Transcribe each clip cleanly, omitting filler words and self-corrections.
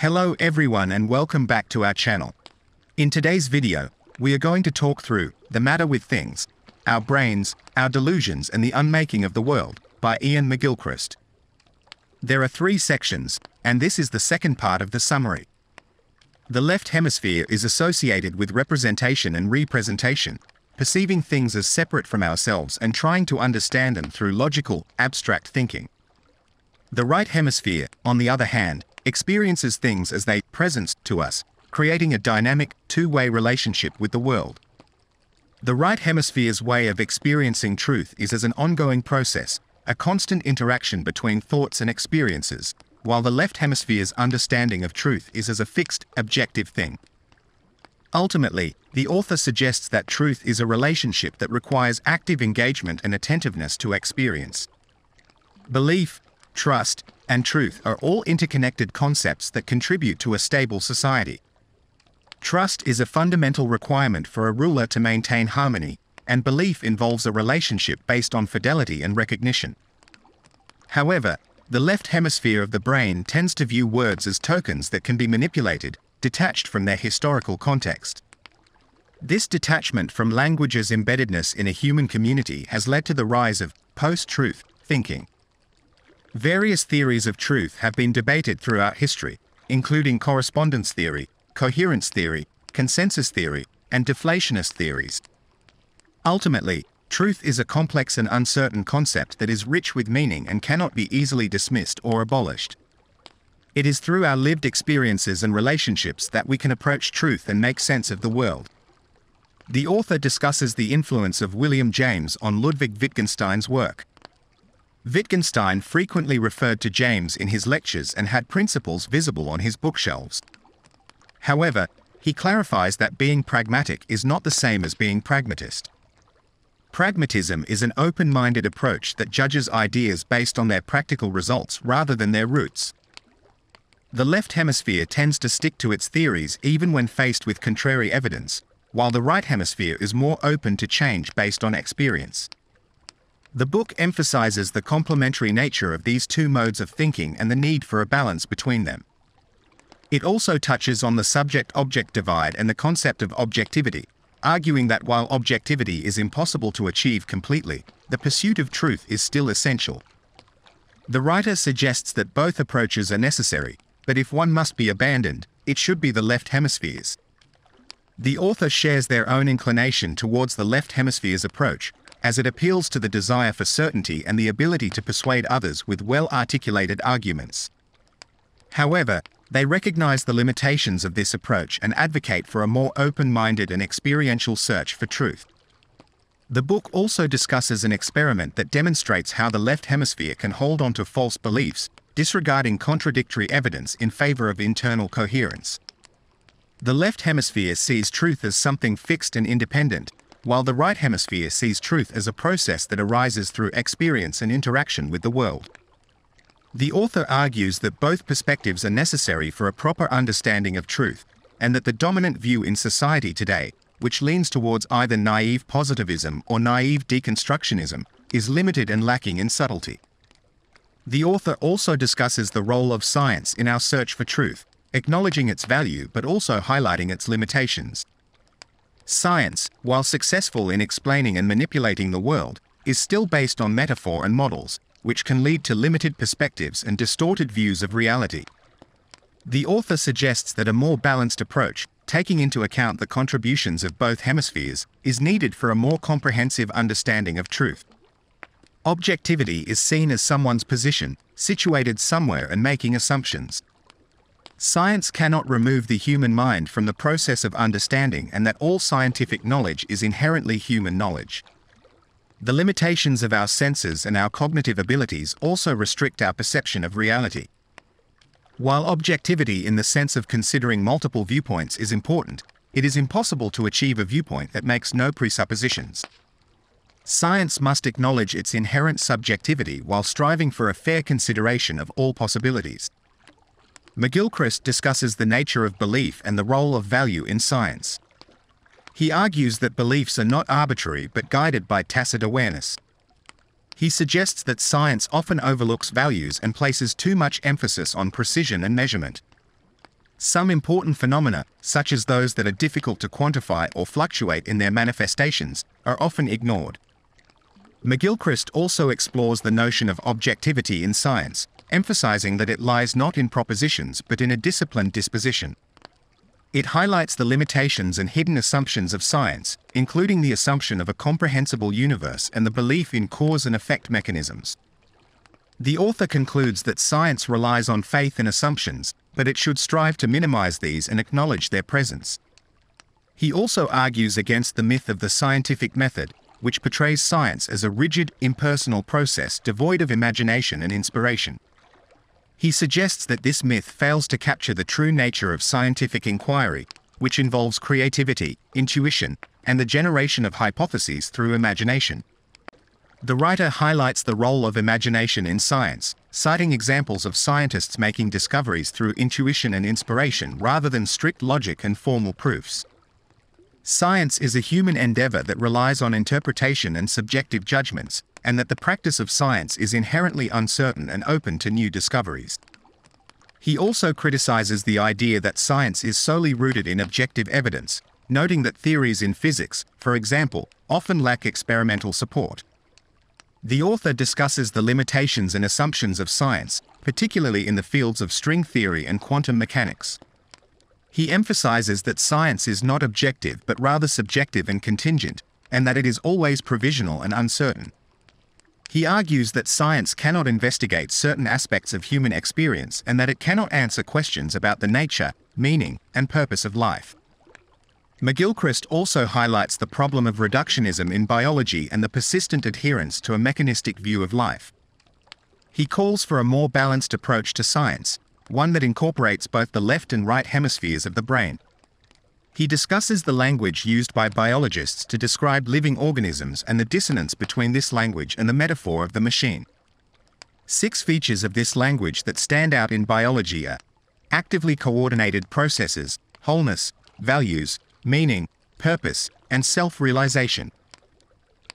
Hello everyone and welcome back to our channel. In today's video, we are going to talk through The Matter With Things, Our Brains, Our Delusions and the Unmaking of the World by Ian McGilchrist. There are three sections, and this is the second part of the summary. The left hemisphere is associated with representation and representation, perceiving things as separate from ourselves and trying to understand them through logical, abstract thinking. The right hemisphere, on the other hand, experiences things as they present to us, creating a dynamic, two-way relationship with the world. The right hemisphere's way of experiencing truth is as an ongoing process, a constant interaction between thoughts and experiences, while the left hemisphere's understanding of truth is as a fixed, objective thing. Ultimately, the author suggests that truth is a relationship that requires active engagement and attentiveness to experience. Belief, trust, and truth are all interconnected concepts that contribute to a stable society. Trust is a fundamental requirement for a ruler to maintain harmony, and belief involves a relationship based on fidelity and recognition. However, the left hemisphere of the brain tends to view words as tokens that can be manipulated, detached from their historical context. This detachment from language's embeddedness in a human community has led to the rise of post-truth thinking. Various theories of truth have been debated throughout history, including correspondence theory, coherence theory, consensus theory, and deflationist theories. Ultimately, truth is a complex and uncertain concept that is rich with meaning and cannot be easily dismissed or abolished. It is through our lived experiences and relationships that we can approach truth and make sense of the world. The author discusses the influence of William James on Ludwig Wittgenstein's work. Wittgenstein frequently referred to James in his lectures and had principles visible on his bookshelves. However, he clarifies that being pragmatic is not the same as being pragmatist. Pragmatism is an open-minded approach that judges ideas based on their practical results rather than their roots. The left hemisphere tends to stick to its theories even when faced with contrary evidence, while the right hemisphere is more open to change based on experience. The book emphasizes the complementary nature of these two modes of thinking and the need for a balance between them. It also touches on the subject-object divide and the concept of objectivity, arguing that while objectivity is impossible to achieve completely, the pursuit of truth is still essential. The writer suggests that both approaches are necessary, but if one must be abandoned, it should be the left hemisphere's. The author shares their own inclination towards the left hemisphere's approach, as it appeals to the desire for certainty and the ability to persuade others with well-articulated arguments. However, they recognize the limitations of this approach and advocate for a more open-minded and experiential search for truth. The book also discusses an experiment that demonstrates how the left hemisphere can hold on to false beliefs, disregarding contradictory evidence in favor of internal coherence. The left hemisphere sees truth as something fixed and independent, while the right hemisphere sees truth as a process that arises through experience and interaction with the world. The author argues that both perspectives are necessary for a proper understanding of truth, and that the dominant view in society today, which leans towards either naive positivism or naive deconstructionism, is limited and lacking in subtlety. The author also discusses the role of science in our search for truth, acknowledging its value but also highlighting its limitations. Science, while successful in explaining and manipulating the world, is still based on metaphor and models, which can lead to limited perspectives and distorted views of reality. The author suggests that a more balanced approach, taking into account the contributions of both hemispheres, is needed for a more comprehensive understanding of truth. Objectivity is seen as someone's position, situated somewhere and making assumptions. Science cannot remove the human mind from the process of understanding, and that all scientific knowledge is inherently human knowledge. The limitations of our senses and our cognitive abilities also restrict our perception of reality. While objectivity in the sense of considering multiple viewpoints is important, it is impossible to achieve a viewpoint that makes no presuppositions. Science must acknowledge its inherent subjectivity while striving for a fair consideration of all possibilities. McGilchrist discusses the nature of belief and the role of value in science. He argues that beliefs are not arbitrary but guided by tacit awareness. He suggests that science often overlooks values and places too much emphasis on precision and measurement. Some important phenomena, such as those that are difficult to quantify or fluctuate in their manifestations, are often ignored. McGilchrist also explores the notion of objectivity in science, emphasizing that it lies not in propositions but in a disciplined disposition. It highlights the limitations and hidden assumptions of science, including the assumption of a comprehensible universe and the belief in cause and effect mechanisms. The author concludes that science relies on faith and assumptions, but it should strive to minimize these and acknowledge their presence. He also argues against the myth of the scientific method, which portrays science as a rigid, impersonal process devoid of imagination and inspiration. He suggests that this myth fails to capture the true nature of scientific inquiry, which involves creativity, intuition, and the generation of hypotheses through imagination. The writer highlights the role of imagination in science, citing examples of scientists making discoveries through intuition and inspiration rather than strict logic and formal proofs. Science is a human endeavor that relies on interpretation and subjective judgments, and that the practice of science is inherently uncertain and open to new discoveries. He also criticizes the idea that science is solely rooted in objective evidence, noting that theories in physics, for example, often lack experimental support. The author discusses the limitations and assumptions of science, particularly in the fields of string theory and quantum mechanics. He emphasizes that science is not objective but rather subjective and contingent, and that it is always provisional and uncertain. He argues that science cannot investigate certain aspects of human experience and that it cannot answer questions about the nature, meaning, and purpose of life. McGilchrist also highlights the problem of reductionism in biology and the persistent adherence to a mechanistic view of life. He calls for a more balanced approach to science, one that incorporates both the left and right hemispheres of the brain. He discusses the language used by biologists to describe living organisms and the dissonance between this language and the metaphor of the machine. 6 features of this language that stand out in biology are actively coordinated processes, wholeness, values, meaning, purpose, and self-realization.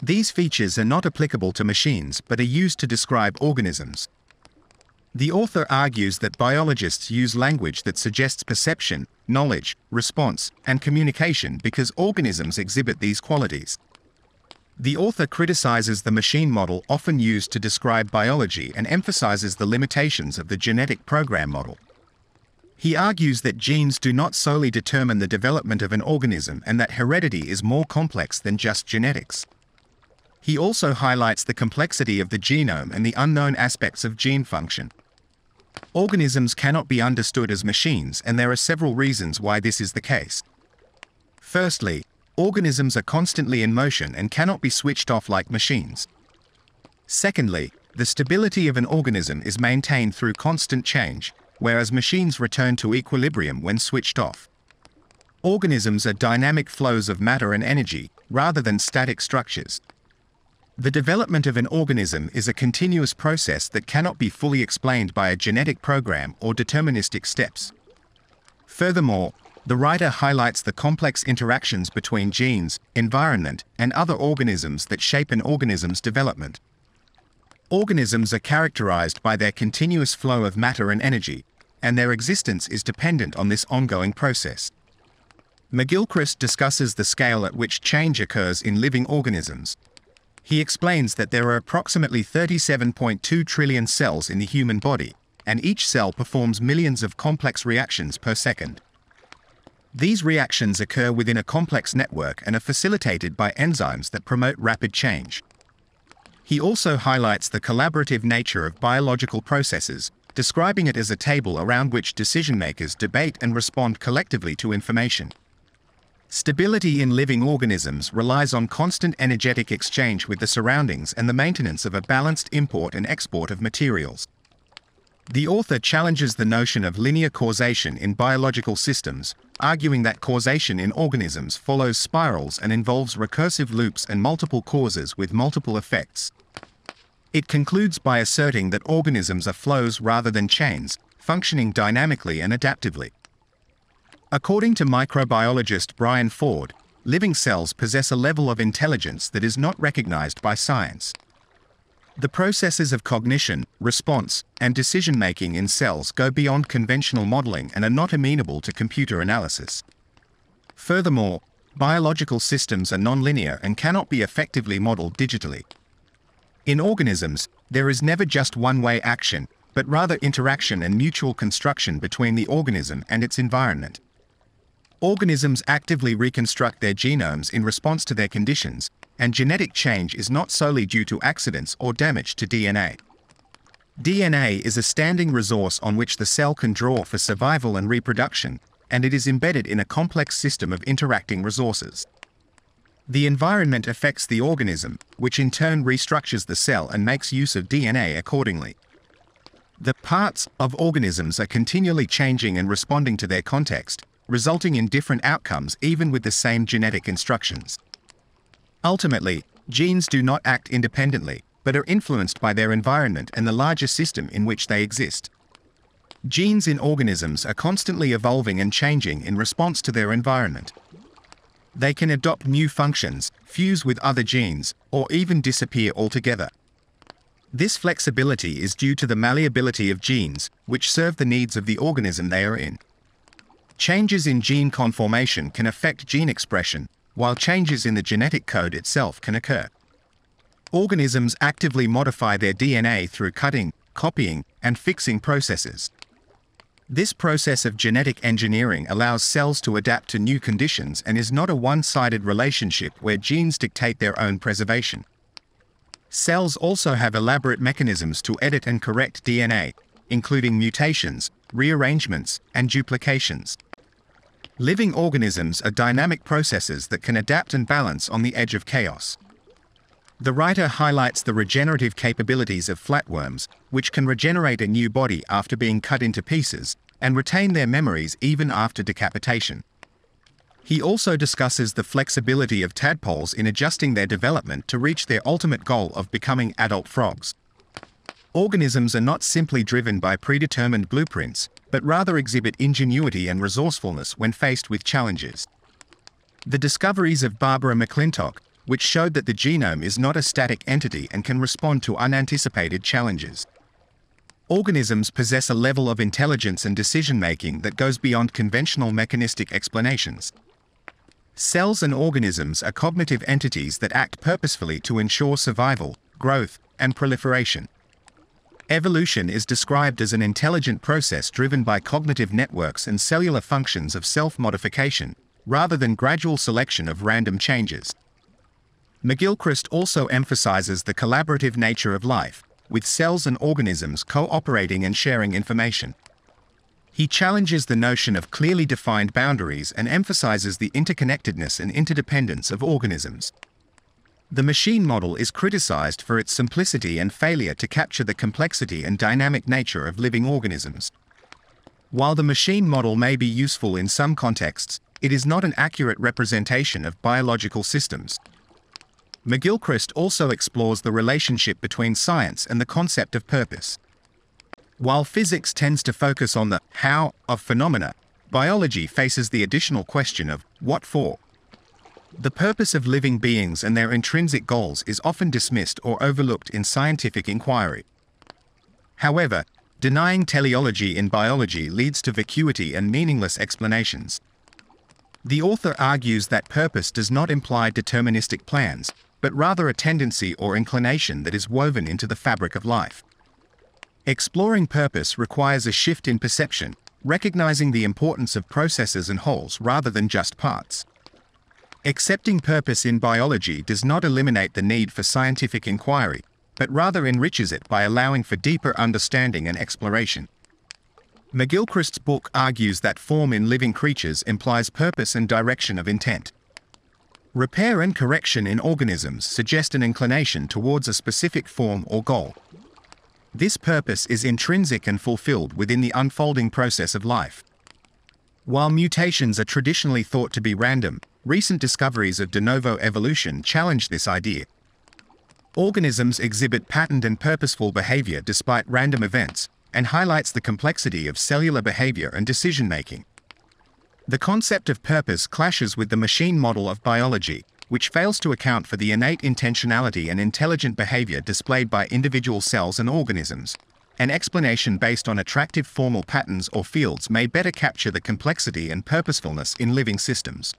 These features are not applicable to machines but are used to describe organisms. The author argues that biologists use language that suggests perception, knowledge, response, and communication because organisms exhibit these qualities. The author criticizes the machine model often used to describe biology and emphasizes the limitations of the genetic program model. He argues that genes do not solely determine the development of an organism and that heredity is more complex than just genetics. He also highlights the complexity of the genome and the unknown aspects of gene function. Organisms cannot be understood as machines, and there are several reasons why this is the case. Firstly, organisms are constantly in motion and cannot be switched off like machines. Secondly, the stability of an organism is maintained through constant change, whereas machines return to equilibrium when switched off. Organisms are dynamic flows of matter and energy, rather than static structures. The development of an organism is a continuous process that cannot be fully explained by a genetic program or deterministic steps. Furthermore, the writer highlights the complex interactions between genes, environment, and other organisms that shape an organism's development. Organisms are characterized by their continuous flow of matter and energy, and their existence is dependent on this ongoing process. McGilchrist discusses the scale at which change occurs in living organisms. He explains that there are approximately 37.2 trillion cells in the human body, and each cell performs millions of complex reactions per second. These reactions occur within a complex network and are facilitated by enzymes that promote rapid change. He also highlights the collaborative nature of biological processes, describing it as a table around which decision-makers debate and respond collectively to information. Stability in living organisms relies on constant energetic exchange with the surroundings and the maintenance of a balanced import and export of materials. The author challenges the notion of linear causation in biological systems, arguing that causation in organisms follows spirals and involves recursive loops and multiple causes with multiple effects. It concludes by asserting that organisms are flows rather than chains, functioning dynamically and adaptively. According to microbiologist Brian Ford, living cells possess a level of intelligence that is not recognized by science. The processes of cognition, response, and decision-making in cells go beyond conventional modeling and are not amenable to computer analysis. Furthermore, biological systems are nonlinear and cannot be effectively modeled digitally. In organisms, there is never just one-way action, but rather interaction and mutual construction between the organism and its environment. Organisms actively reconstruct their genomes in response to their conditions, and genetic change is not solely due to accidents or damage to DNA. DNA is a standing resource on which the cell can draw for survival and reproduction, and it is embedded in a complex system of interacting resources. The environment affects the organism, which in turn restructures the cell and makes use of DNA accordingly. The parts of organisms are continually changing and responding to their context, resulting in different outcomes even with the same genetic instructions. Ultimately, genes do not act independently, but are influenced by their environment and the larger system in which they exist. Genes in organisms are constantly evolving and changing in response to their environment. They can adopt new functions, fuse with other genes, or even disappear altogether. This flexibility is due to the malleability of genes, which serve the needs of the organism they are in. Changes in gene conformation can affect gene expression, while changes in the genetic code itself can occur. Organisms actively modify their DNA through cutting, copying, and fixing processes. This process of genetic engineering allows cells to adapt to new conditions and is not a one-sided relationship where genes dictate their own preservation. Cells also have elaborate mechanisms to edit and correct DNA, including mutations, rearrangements, and duplications. Living organisms are dynamic processes that can adapt and balance on the edge of chaos. The writer highlights the regenerative capabilities of flatworms, which can regenerate a new body after being cut into pieces and retain their memories even after decapitation. He also discusses the flexibility of tadpoles in adjusting their development to reach their ultimate goal of becoming adult frogs. Organisms are not simply driven by predetermined blueprints, but rather exhibit ingenuity and resourcefulness when faced with challenges. The discoveries of Barbara McClintock, which showed that the genome is not a static entity and can respond to unanticipated challenges. Organisms possess a level of intelligence and decision-making that goes beyond conventional mechanistic explanations. Cells and organisms are cognitive entities that act purposefully to ensure survival, growth, and proliferation. Evolution is described as an intelligent process driven by cognitive networks and cellular functions of self-modification, rather than gradual selection of random changes. McGilchrist also emphasizes the collaborative nature of life, with cells and organisms cooperating and sharing information. He challenges the notion of clearly defined boundaries and emphasizes the interconnectedness and interdependence of organisms. The machine model is criticized for its simplicity and failure to capture the complexity and dynamic nature of living organisms. While the machine model may be useful in some contexts, it is not an accurate representation of biological systems. McGilchrist also explores the relationship between science and the concept of purpose. While physics tends to focus on the how of phenomena, biology faces the additional question of what for. The purpose of living beings and their intrinsic goals is often dismissed or overlooked in scientific inquiry. However, denying teleology in biology leads to vacuity and meaningless explanations. The author argues that purpose does not imply deterministic plans, but rather a tendency or inclination that is woven into the fabric of life. Exploring purpose requires a shift in perception, recognizing the importance of processes and wholes rather than just parts. Accepting purpose in biology does not eliminate the need for scientific inquiry, but rather enriches it by allowing for deeper understanding and exploration. McGilchrist's book argues that form in living creatures implies purpose and direction of intent. Repair and correction in organisms suggest an inclination towards a specific form or goal. This purpose is intrinsic and fulfilled within the unfolding process of life. While mutations are traditionally thought to be random, recent discoveries of de novo evolution challenge this idea. Organisms exhibit patterned and purposeful behavior despite random events, and highlights the complexity of cellular behavior and decision-making. The concept of purpose clashes with the machine model of biology, which fails to account for the innate intentionality and intelligent behavior displayed by individual cells and organisms. An explanation based on attractive formal patterns or fields may better capture the complexity and purposefulness in living systems.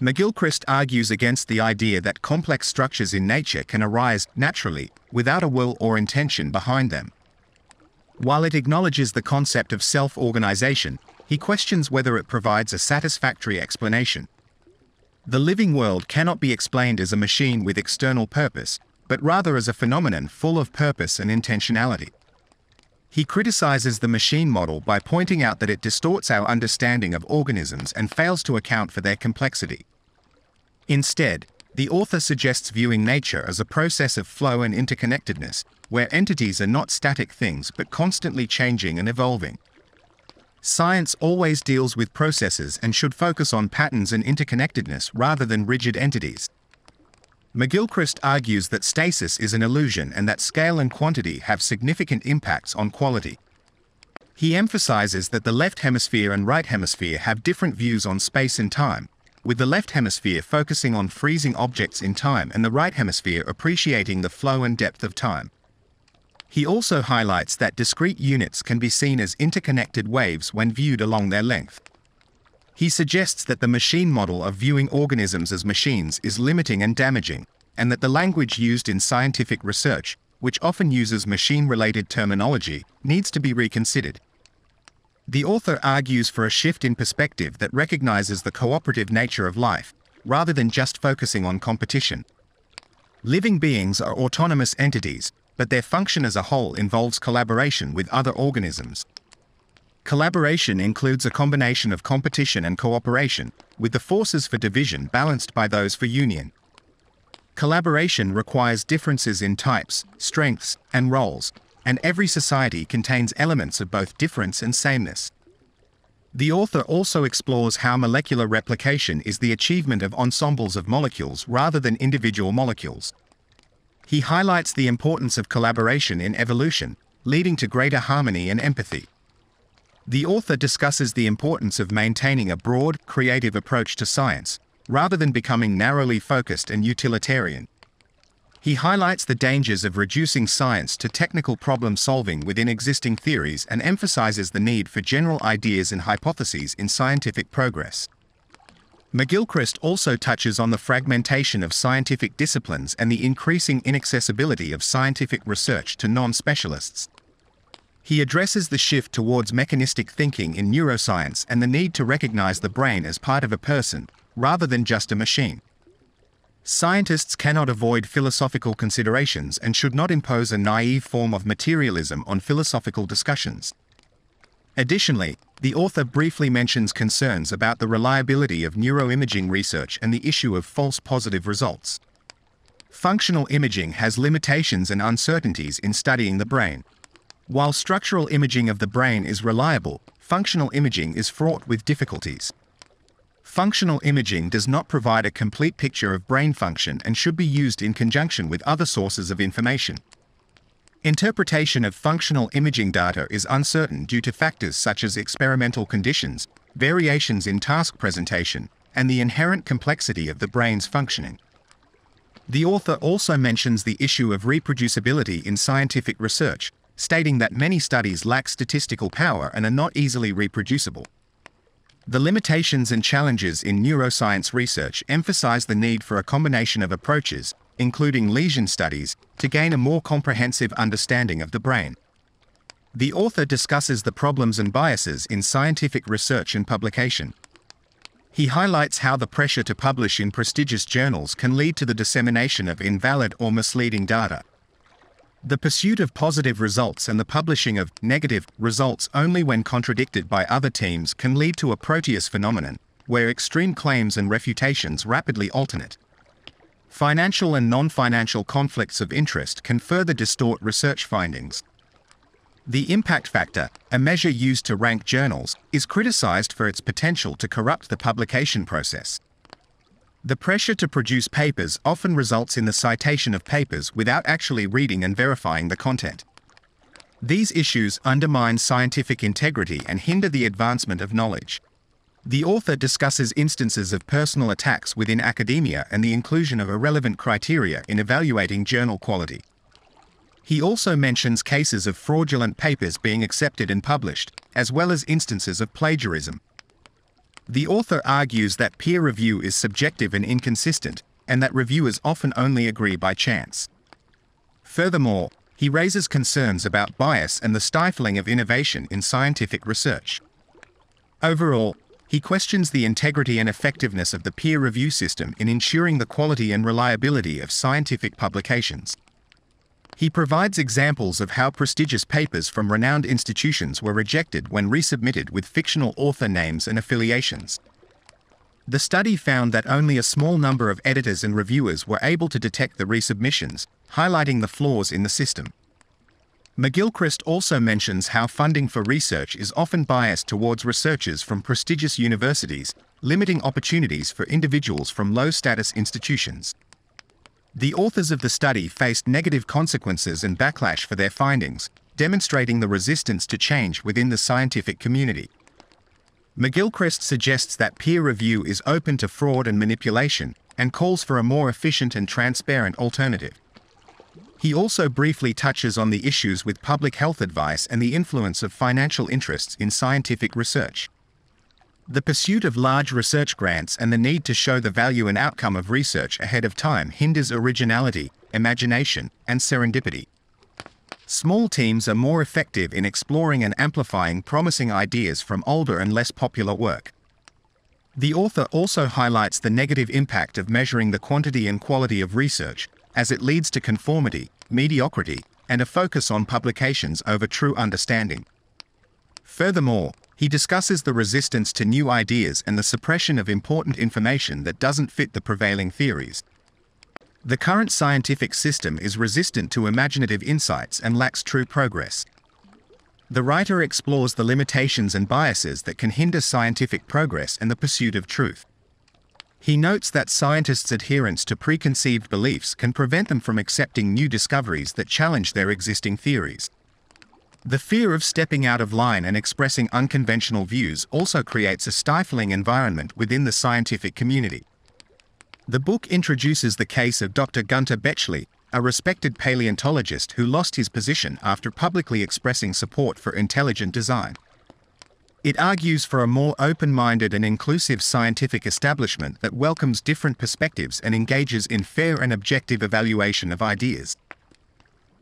McGilchrist argues against the idea that complex structures in nature can arise naturally, without a will or intention behind them. While it acknowledges the concept of self-organization, he questions whether it provides a satisfactory explanation. The living world cannot be explained as a machine with external purpose, but rather as a phenomenon full of purpose and intentionality. He criticizes the machine model by pointing out that it distorts our understanding of organisms and fails to account for their complexity. Instead, the author suggests viewing nature as a process of flow and interconnectedness, where entities are not static things but constantly changing and evolving. Science always deals with processes and should focus on patterns and interconnectedness rather than rigid entities. McGilchrist argues that stasis is an illusion and that scale and quantity have significant impacts on quality. He emphasizes that the left hemisphere and right hemisphere have different views on space and time, with the left hemisphere focusing on freezing objects in time and the right hemisphere appreciating the flow and depth of time. He also highlights that discrete units can be seen as interconnected waves when viewed along their length. He suggests that the machine model of viewing organisms as machines is limiting and damaging, and that the language used in scientific research, which often uses machine-related terminology, needs to be reconsidered. The author argues for a shift in perspective that recognizes the cooperative nature of life, rather than just focusing on competition. Living beings are autonomous entities, but their function as a whole involves collaboration with other organisms. Collaboration includes a combination of competition and cooperation, with the forces for division balanced by those for union. Collaboration requires differences in types, strengths, and roles, and every society contains elements of both difference and sameness. The author also explores how molecular replication is the achievement of ensembles of molecules rather than individual molecules. He highlights the importance of collaboration in evolution, leading to greater harmony and empathy. The author discusses the importance of maintaining a broad, creative approach to science, rather than becoming narrowly focused and utilitarian. He highlights the dangers of reducing science to technical problem-solving within existing theories and emphasizes the need for general ideas and hypotheses in scientific progress. McGilchrist also touches on the fragmentation of scientific disciplines and the increasing inaccessibility of scientific research to non-specialists. He addresses the shift towards mechanistic thinking in neuroscience and the need to recognize the brain as part of a person, rather than just a machine. Scientists cannot avoid philosophical considerations and should not impose a naive form of materialism on philosophical discussions. Additionally, the author briefly mentions concerns about the reliability of neuroimaging research and the issue of false positive results. Functional imaging has limitations and uncertainties in studying the brain. While structural imaging of the brain is reliable, functional imaging is fraught with difficulties. Functional imaging does not provide a complete picture of brain function and should be used in conjunction with other sources of information. Interpretation of functional imaging data is uncertain due to factors such as experimental conditions, variations in task presentation, and the inherent complexity of the brain's functioning. The author also mentions the issue of reproducibility in scientific research, stating that many studies lack statistical power and are not easily reproducible. The limitations and challenges in neuroscience research emphasize the need for a combination of approaches, including lesion studies, to gain a more comprehensive understanding of the brain. The author discusses the problems and biases in scientific research and publication. He highlights how the pressure to publish in prestigious journals can lead to the dissemination of invalid or misleading data. The pursuit of positive results and the publishing of negative results only when contradicted by other teams can lead to a Proteus phenomenon, where extreme claims and refutations rapidly alternate. Financial and non-financial conflicts of interest can further distort research findings. The impact factor, a measure used to rank journals, is criticized for its potential to corrupt the publication process. The pressure to produce papers often results in the citation of papers without actually reading and verifying the content. These issues undermine scientific integrity and hinder the advancement of knowledge. The author discusses instances of personal attacks within academia and the inclusion of irrelevant criteria in evaluating journal quality. He also mentions cases of fraudulent papers being accepted and published, as well as instances of plagiarism. The author argues that peer review is subjective and inconsistent, and that reviewers often only agree by chance. Furthermore, he raises concerns about bias and the stifling of innovation in scientific research. Overall, he questions the integrity and effectiveness of the peer review system in ensuring the quality and reliability of scientific publications. He provides examples of how prestigious papers from renowned institutions were rejected when resubmitted with fictional author names and affiliations. The study found that only a small number of editors and reviewers were able to detect the resubmissions, highlighting the flaws in the system. McGilchrist also mentions how funding for research is often biased towards researchers from prestigious universities, limiting opportunities for individuals from low-status institutions. The authors of the study faced negative consequences and backlash for their findings, demonstrating the resistance to change within the scientific community. McGilchrist suggests that peer review is open to fraud and manipulation, and calls for a more efficient and transparent alternative. He also briefly touches on the issues with public health advice and the influence of financial interests in scientific research. The pursuit of large research grants and the need to show the value and outcome of research ahead of time hinders originality, imagination, and serendipity. Small teams are more effective in exploring and amplifying promising ideas from older and less popular work. The author also highlights the negative impact of measuring the quantity and quality of research, as it leads to conformity, mediocrity, and a focus on publications over true understanding. Furthermore, he discusses the resistance to new ideas and the suppression of important information that doesn't fit the prevailing theories. The current scientific system is resistant to imaginative insights and lacks true progress. The writer explores the limitations and biases that can hinder scientific progress and the pursuit of truth. He notes that scientists' adherence to preconceived beliefs can prevent them from accepting new discoveries that challenge their existing theories. The fear of stepping out of line and expressing unconventional views also creates a stifling environment within the scientific community. The book introduces the case of Dr. Gunter Bechly, a respected paleontologist who lost his position after publicly expressing support for intelligent design. It argues for a more open-minded and inclusive scientific establishment that welcomes different perspectives and engages in fair and objective evaluation of ideas.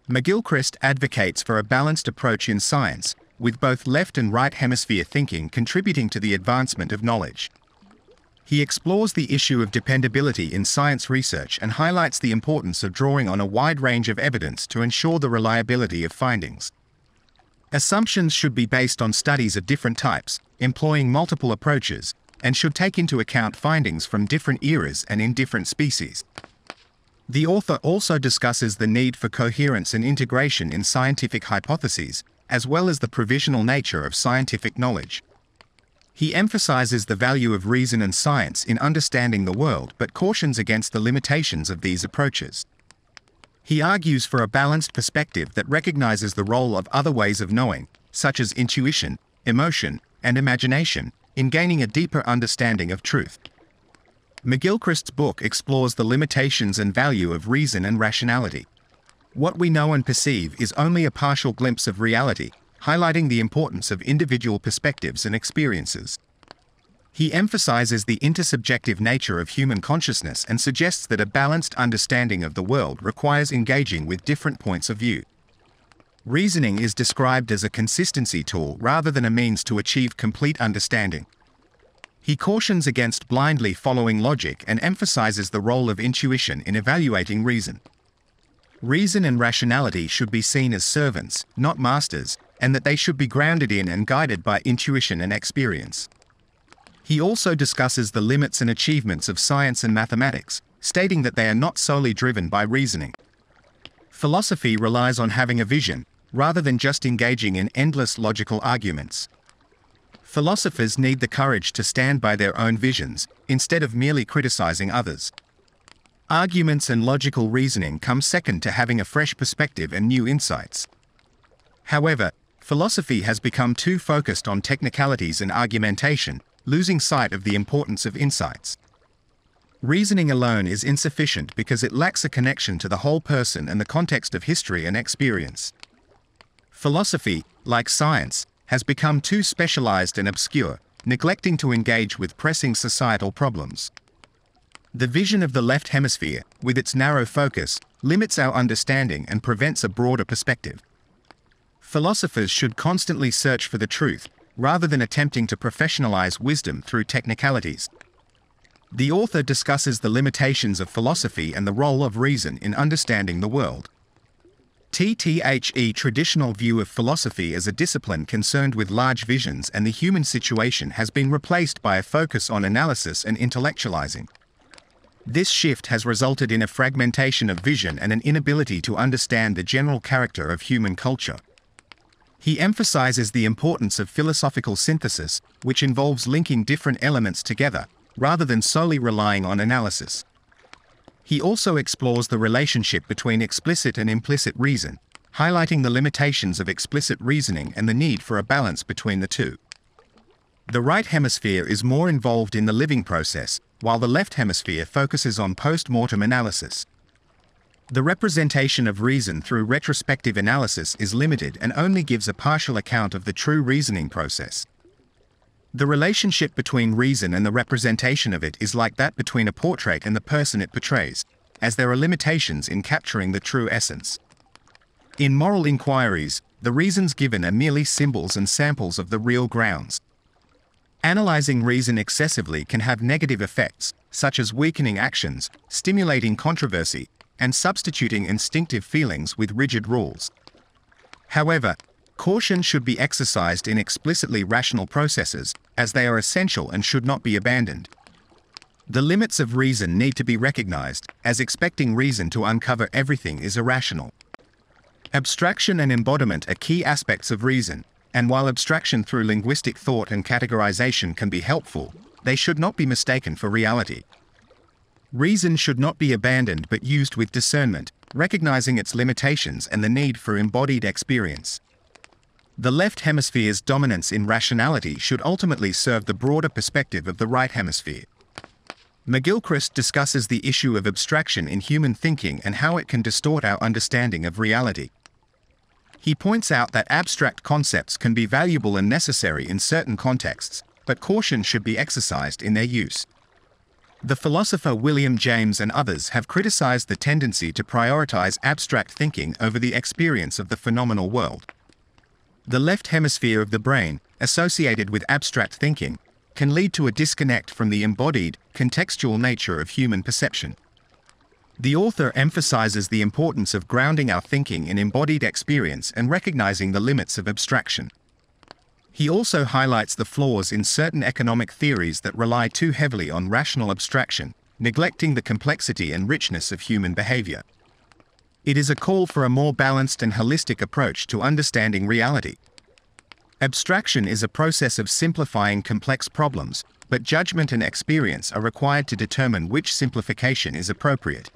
McGilchrist advocates for a balanced approach in science, with both left and right hemisphere thinking contributing to the advancement of knowledge. He explores the issue of dependability in science research and highlights the importance of drawing on a wide range of evidence to ensure the reliability of findings. Assumptions should be based on studies of different types, employing multiple approaches, and should take into account findings from different eras and in different species. The author also discusses the need for coherence and integration in scientific hypotheses, as well as the provisional nature of scientific knowledge. He emphasizes the value of reason and science in understanding the world, but cautions against the limitations of these approaches. He argues for a balanced perspective that recognizes the role of other ways of knowing, such as intuition, emotion, and imagination, in gaining a deeper understanding of truth. McGilchrist's book explores the limitations and value of reason and rationality. What we know and perceive is only a partial glimpse of reality, highlighting the importance of individual perspectives and experiences. He emphasizes the intersubjective nature of human consciousness and suggests that a balanced understanding of the world requires engaging with different points of view. Reasoning is described as a consistency tool rather than a means to achieve complete understanding. He cautions against blindly following logic and emphasizes the role of intuition in evaluating reason. Reason and rationality should be seen as servants, not masters, and that they should be grounded in and guided by intuition and experience. He also discusses the limits and achievements of science and mathematics, stating that they are not solely driven by reasoning. Philosophy relies on having a vision, rather than just engaging in endless logical arguments. Philosophers need the courage to stand by their own visions, instead of merely criticizing others. Arguments and logical reasoning come second to having a fresh perspective and new insights. However, philosophy has become too focused on technicalities and argumentation, losing sight of the importance of insights. Reasoning alone is insufficient because it lacks a connection to the whole person and the context of history and experience. Philosophy, like science, has become too specialized and obscure, neglecting to engage with pressing societal problems. The vision of the left hemisphere, with its narrow focus, limits our understanding and prevents a broader perspective. Philosophers should constantly search for the truth, rather than attempting to professionalize wisdom through technicalities. The author discusses the limitations of philosophy and the role of reason in understanding the world. The traditional view of philosophy as a discipline concerned with large visions and the human situation has been replaced by a focus on analysis and intellectualizing. This shift has resulted in a fragmentation of vision and an inability to understand the general character of human culture. He emphasizes the importance of philosophical synthesis, which involves linking different elements together, rather than solely relying on analysis. He also explores the relationship between explicit and implicit reason, highlighting the limitations of explicit reasoning and the need for a balance between the two. The right hemisphere is more involved in the living process, while the left hemisphere focuses on post-mortem analysis. The representation of reason through retrospective analysis is limited and only gives a partial account of the true reasoning process. The relationship between reason and the representation of it is like that between a portrait and the person it portrays, as there are limitations in capturing the true essence. In moral inquiries, the reasons given are merely symbols and samples of the real grounds. Analyzing reason excessively can have negative effects, such as weakening actions, stimulating controversy, and substituting instinctive feelings with rigid rules. However, caution should be exercised in explicitly rational processes, as they are essential and should not be abandoned. The limits of reason need to be recognized, as expecting reason to uncover everything is irrational. Abstraction and embodiment are key aspects of reason, and while abstraction through linguistic thought and categorization can be helpful, they should not be mistaken for reality. Reason should not be abandoned but used with discernment, recognizing its limitations and the need for embodied experience. The left hemisphere's dominance in rationality should ultimately serve the broader perspective of the right hemisphere. McGilchrist discusses the issue of abstraction in human thinking and how it can distort our understanding of reality. He points out that abstract concepts can be valuable and necessary in certain contexts, but caution should be exercised in their use. The philosopher William James and others have criticized the tendency to prioritize abstract thinking over the experience of the phenomenal world. The left hemisphere of the brain, associated with abstract thinking, can lead to a disconnect from the embodied, contextual nature of human perception. The author emphasizes the importance of grounding our thinking in embodied experience and recognizing the limits of abstraction. He also highlights the flaws in certain economic theories that rely too heavily on rational abstraction, neglecting the complexity and richness of human behavior. It is a call for a more balanced and holistic approach to understanding reality. Abstraction is a process of simplifying complex problems, but judgment and experience are required to determine which simplification is appropriate.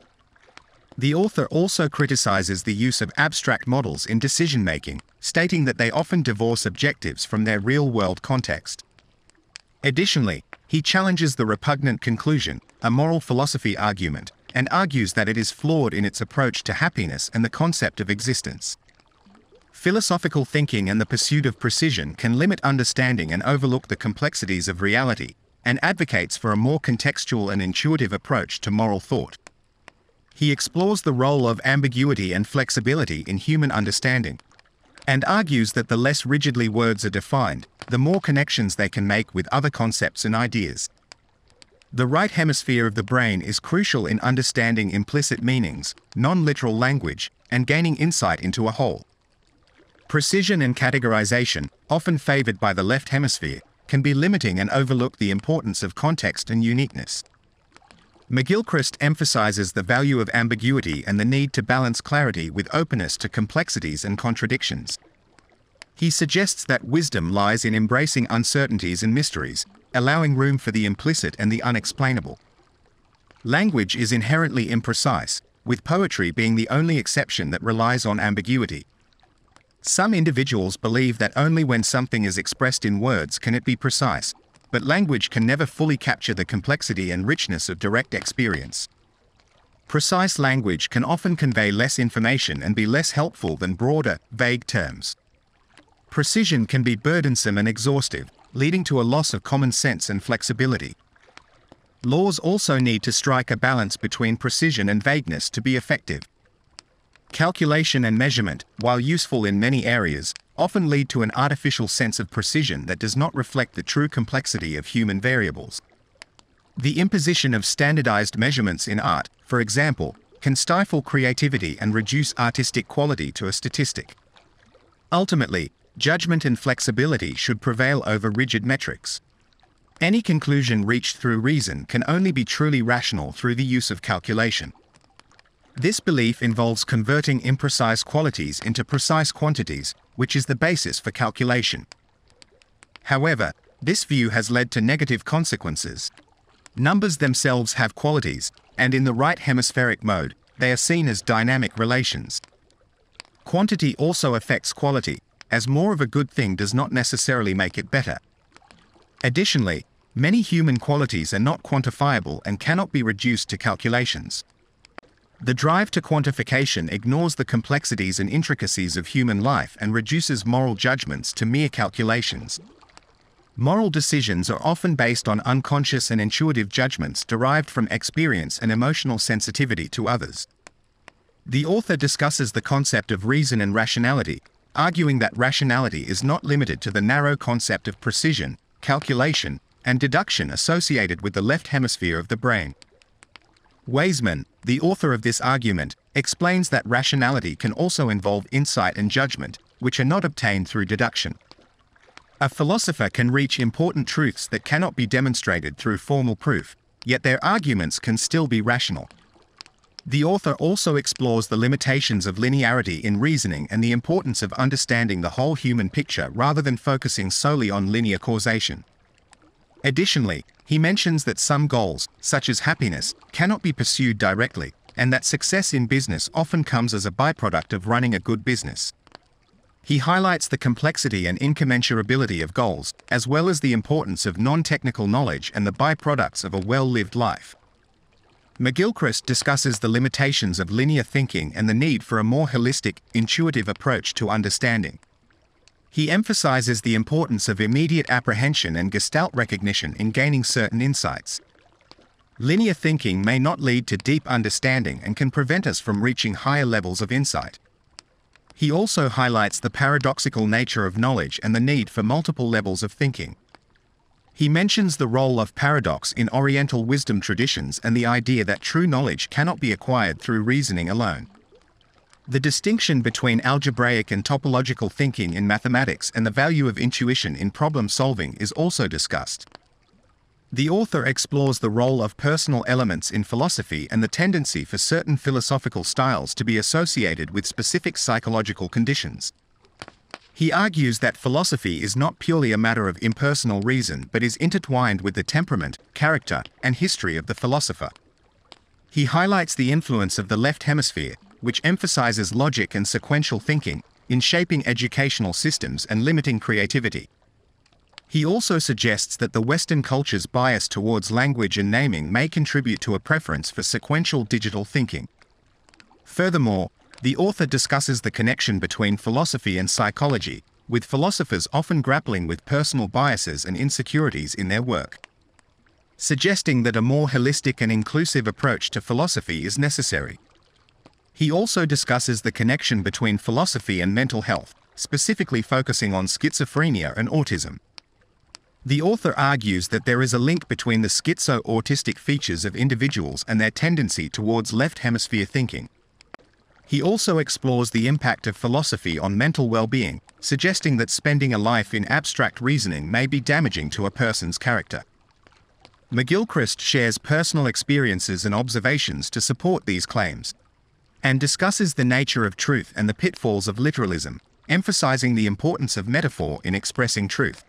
The author also criticizes the use of abstract models in decision-making, stating that they often divorce objectives from their real-world context. Additionally, he challenges the repugnant conclusion, a moral philosophy argument, and argues that it is flawed in its approach to happiness and the concept of existence. Philosophical thinking and the pursuit of precision can limit understanding and overlook the complexities of reality, and advocates for a more contextual and intuitive approach to moral thought. He explores the role of ambiguity and flexibility in human understanding, and argues that the less rigidly words are defined, the more connections they can make with other concepts and ideas. The right hemisphere of the brain is crucial in understanding implicit meanings, non-literal language, and gaining insight into a whole. Precision and categorization, often favored by the left hemisphere, can be limiting and overlook the importance of context and uniqueness. McGilchrist emphasizes the value of ambiguity and the need to balance clarity with openness to complexities and contradictions. He suggests that wisdom lies in embracing uncertainties and mysteries, allowing room for the implicit and the unexplainable. Language is inherently imprecise, with poetry being the only exception that relies on ambiguity. Some individuals believe that only when something is expressed in words can it be precise, but language can never fully capture the complexity and richness of direct experience. Precise language can often convey less information and be less helpful than broader, vague terms. Precision can be burdensome and exhaustive, leading to a loss of common sense and flexibility. Laws also need to strike a balance between precision and vagueness to be effective. Calculation and measurement, while useful in many areas, often lead to an artificial sense of precision that does not reflect the true complexity of human variables. The imposition of standardized measurements in art, for example, can stifle creativity and reduce artistic quality to a statistic. Ultimately, judgment and flexibility should prevail over rigid metrics. Any conclusion reached through reason can only be truly rational through the use of calculation. This belief involves converting imprecise qualities into precise quantities, which is the basis for calculation. However, this view has led to negative consequences. Numbers themselves have qualities, and in the right hemispheric mode, they are seen as dynamic relations. Quantity also affects quality, as more of a good thing does not necessarily make it better. Additionally, many human qualities are not quantifiable and cannot be reduced to calculations. The drive to quantification ignores the complexities and intricacies of human life and reduces moral judgments to mere calculations. Moral decisions are often based on unconscious and intuitive judgments derived from experience and emotional sensitivity to others. The author discusses the concept of reason and rationality, arguing that rationality is not limited to the narrow concept of precision, calculation, and deduction associated with the left hemisphere of the brain. Weizmann, the author of this argument, explains that rationality can also involve insight and judgment, which are not obtained through deduction. A philosopher can reach important truths that cannot be demonstrated through formal proof, yet their arguments can still be rational. The author also explores the limitations of linearity in reasoning and the importance of understanding the whole human picture rather than focusing solely on linear causation. Additionally, he mentions that some goals, such as happiness, cannot be pursued directly, and that success in business often comes as a byproduct of running a good business. He highlights the complexity and incommensurability of goals, as well as the importance of non-technical knowledge and the byproducts of a well-lived life. McGilchrist discusses the limitations of linear thinking and the need for a more holistic, intuitive approach to understanding. He emphasizes the importance of immediate apprehension and gestalt recognition in gaining certain insights. Linear thinking may not lead to deep understanding and can prevent us from reaching higher levels of insight. He also highlights the paradoxical nature of knowledge and the need for multiple levels of thinking. He mentions the role of paradox in Oriental wisdom traditions and the idea that true knowledge cannot be acquired through reasoning alone. The distinction between algebraic and topological thinking in mathematics and the value of intuition in problem solving is also discussed. The author explores the role of personal elements in philosophy and the tendency for certain philosophical styles to be associated with specific psychological conditions. He argues that philosophy is not purely a matter of impersonal reason but is intertwined with the temperament, character, and history of the philosopher. He highlights the influence of the left hemisphere, which emphasizes logic and sequential thinking, in shaping educational systems and limiting creativity. He also suggests that the Western culture's bias towards language and naming may contribute to a preference for sequential digital thinking. Furthermore, the author discusses the connection between philosophy and psychology, with philosophers often grappling with personal biases and insecurities in their work, suggesting that a more holistic and inclusive approach to philosophy is necessary. He also discusses the connection between philosophy and mental health, specifically focusing on schizophrenia and autism. The author argues that there is a link between the schizo-autistic features of individuals and their tendency towards left hemisphere thinking. He also explores the impact of philosophy on mental well-being, suggesting that spending a life in abstract reasoning may be damaging to a person's character. McGilchrist shares personal experiences and observations to support these claims, and discusses the nature of truth and the pitfalls of literalism, emphasizing the importance of metaphor in expressing truth.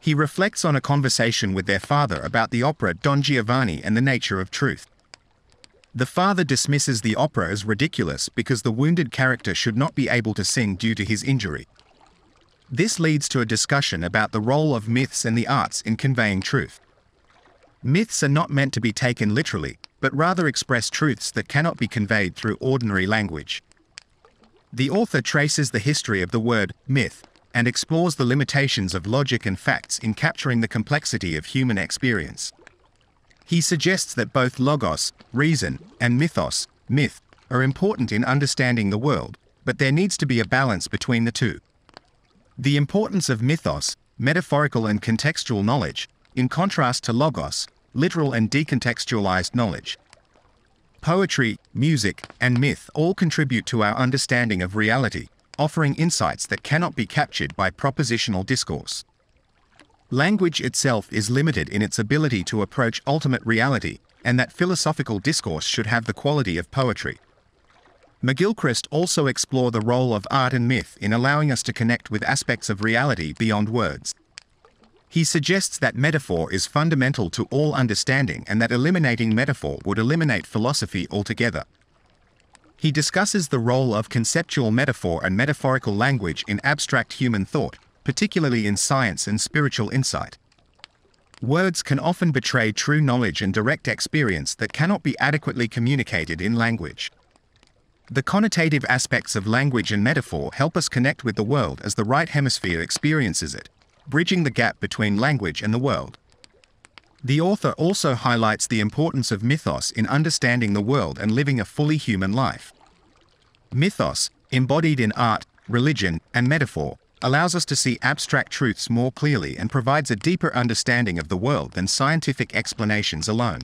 He reflects on a conversation with their father about the opera Don Giovanni and the nature of truth. The father dismisses the opera as ridiculous because the wounded character should not be able to sing due to his injury. This leads to a discussion about the role of myths and the arts in conveying truth. Myths are not meant to be taken literally, but rather express truths that cannot be conveyed through ordinary language. The author traces the history of the word myth and explores the limitations of logic and facts in capturing the complexity of human experience. He suggests that both logos, reason, and mythos, myth, are important in understanding the world, but there needs to be a balance between the two. The importance of mythos, metaphorical and contextual knowledge, in contrast to logos, literal and decontextualized knowledge. Poetry, music, and myth all contribute to our understanding of reality, offering insights that cannot be captured by propositional discourse. Language itself is limited in its ability to approach ultimate reality, and that philosophical discourse should have the quality of poetry. McGilchrist also explored the role of art and myth in allowing us to connect with aspects of reality beyond words. He suggests that metaphor is fundamental to all understanding and that eliminating metaphor would eliminate philosophy altogether. He discusses the role of conceptual metaphor and metaphorical language in abstract human thought, particularly in science and spiritual insight. Words can often betray true knowledge and direct experience that cannot be adequately communicated in language. The connotative aspects of language and metaphor help us connect with the world as the right hemisphere experiences it, bridging the gap between language and the world. The author also highlights the importance of mythos in understanding the world and living a fully human life. Mythos, embodied in art, religion, and metaphor, allows us to see abstract truths more clearly and provides a deeper understanding of the world than scientific explanations alone.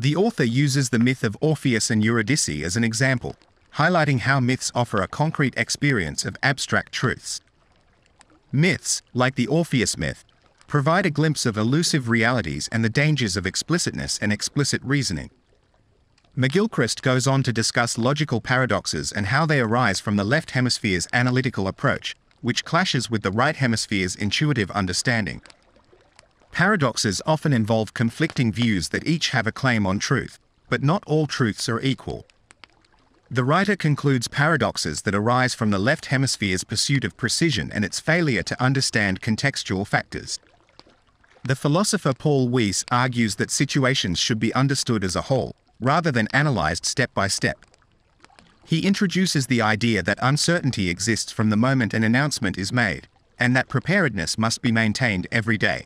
The author uses the myth of Orpheus and Eurydice as an example, highlighting how myths offer a concrete experience of abstract truths. Myths, like the Orpheus myth, provide a glimpse of elusive realities and the dangers of explicitness and explicit reasoning. McGilchrist goes on to discuss logical paradoxes and how they arise from the left hemisphere's analytical approach, which clashes with the right hemisphere's intuitive understanding. Paradoxes often involve conflicting views that each have a claim on truth, but not all truths are equal. The writer concludes paradoxes that arise from the left hemisphere's pursuit of precision and its failure to understand contextual factors. The philosopher Paul Weiss argues that situations should be understood as a whole, rather than analyzed step by step. He introduces the idea that uncertainty exists from the moment an announcement is made, and that preparedness must be maintained every day.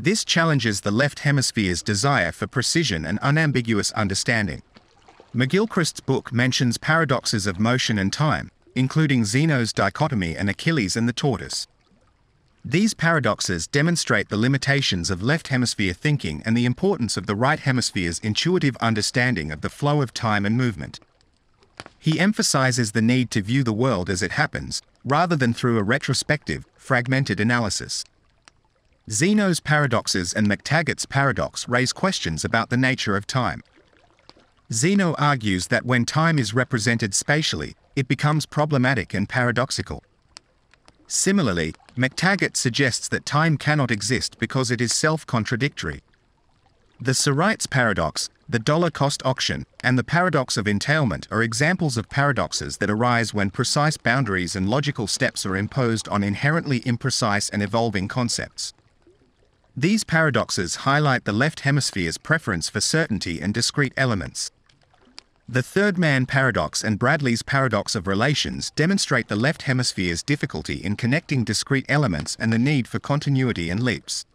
This challenges the left hemisphere's desire for precision and unambiguous understanding. McGilchrist's book mentions paradoxes of motion and time, including Zeno's dichotomy and Achilles and the tortoise. These paradoxes demonstrate the limitations of left hemisphere thinking and the importance of the right hemisphere's intuitive understanding of the flow of time and movement. He emphasizes the need to view the world as it happens, rather than through a retrospective, fragmented analysis. Zeno's paradoxes and McTaggart's paradox raise questions about the nature of time. Zeno argues that when time is represented spatially, it becomes problematic and paradoxical. Similarly, McTaggart suggests that time cannot exist because it is self-contradictory. The Sorites paradox, the dollar-cost auction, and the paradox of entailment are examples of paradoxes that arise when precise boundaries and logical steps are imposed on inherently imprecise and evolving concepts. These paradoxes highlight the left hemisphere's preference for certainty and discrete elements. The third man paradox and Bradley's paradox of relations demonstrate the left hemisphere's difficulty in connecting discrete elements and the need for continuity and leaps.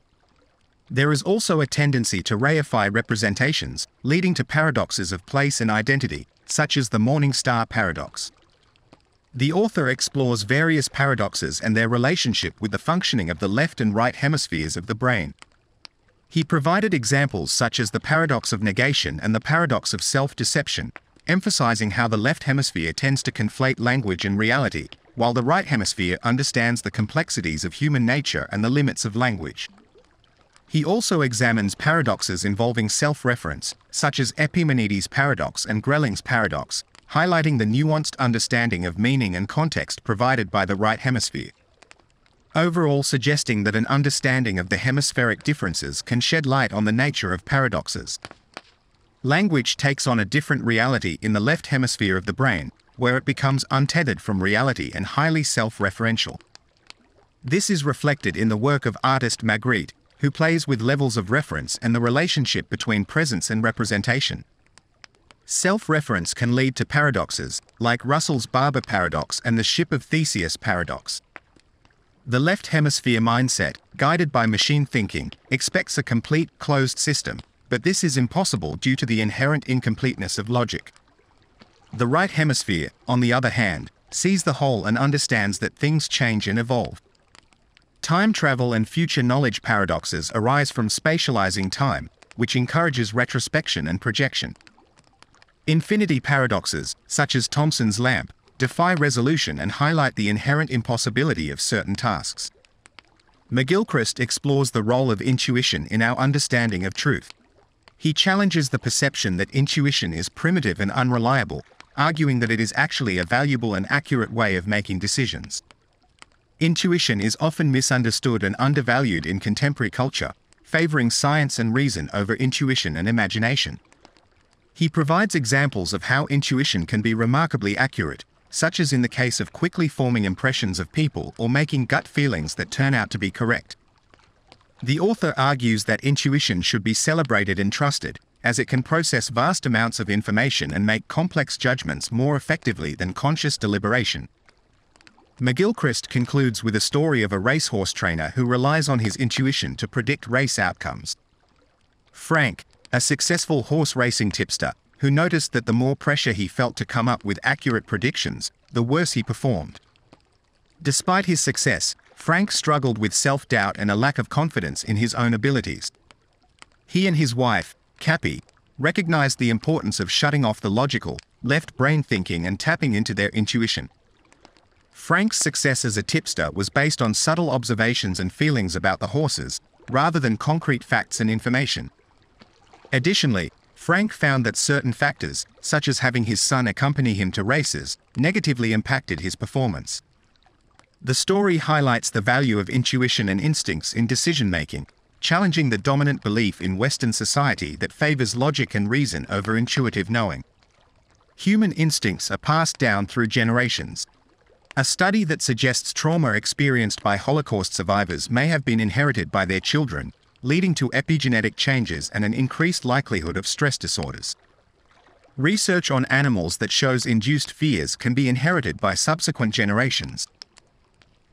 There is also a tendency to reify representations, leading to paradoxes of place and identity, such as the morning star paradox. The author explores various paradoxes and their relationship with the functioning of the left and right hemispheres of the brain. He provided examples such as the paradox of negation and the paradox of self-deception, emphasizing how the left hemisphere tends to conflate language and reality, while the right hemisphere understands the complexities of human nature and the limits of language. He also examines paradoxes involving self-reference, such as Epimenides' paradox and Grelling's paradox, highlighting the nuanced understanding of meaning and context provided by the right hemisphere. Overall, suggesting that an understanding of the hemispheric differences can shed light on the nature of paradoxes. Language takes on a different reality in the left hemisphere of the brain, where it becomes untethered from reality and highly self-referential. This is reflected in the work of artist Magritte, who plays with levels of reference and the relationship between presence and representation. Self-reference can lead to paradoxes, like Russell's Barber paradox and the Ship of Theseus paradox. The left hemisphere mindset, guided by machine thinking, expects a complete, closed system, but this is impossible due to the inherent incompleteness of logic. The right hemisphere, on the other hand, sees the whole and understands that things change and evolve. Time travel and future knowledge paradoxes arise from spatializing time, which encourages retrospection and projection. Infinity paradoxes, such as Thomson's lamp, defy resolution and highlight the inherent impossibility of certain tasks. McGilchrist explores the role of intuition in our understanding of truth. He challenges the perception that intuition is primitive and unreliable, arguing that it is actually a valuable and accurate way of making decisions. Intuition is often misunderstood and undervalued in contemporary culture, favoring science and reason over intuition and imagination. He provides examples of how intuition can be remarkably accurate, such as in the case of quickly forming impressions of people or making gut feelings that turn out to be correct. The author argues that intuition should be celebrated and trusted, as it can process vast amounts of information and make complex judgments more effectively than conscious deliberation. McGilchrist concludes with a story of a racehorse trainer who relies on his intuition to predict race outcomes. Frank, a successful horse racing tipster, who noticed that the more pressure he felt to come up with accurate predictions, the worse he performed. Despite his success, Frank struggled with self-doubt and a lack of confidence in his own abilities. He and his wife, Cappy, recognized the importance of shutting off the logical, left-brain thinking and tapping into their intuition. Frank's success as a tipster was based on subtle observations and feelings about the horses, rather than concrete facts and information. Additionally, Frank found that certain factors, such as having his son accompany him to races, negatively impacted his performance. The story highlights the value of intuition and instincts in decision-making, challenging the dominant belief in Western society that favors logic and reason over intuitive knowing. Human instincts are passed down through generations. A study that suggests trauma experienced by Holocaust survivors may have been inherited by their children, leading to epigenetic changes and an increased likelihood of stress disorders. Research on animals that shows induced fears can be inherited by subsequent generations.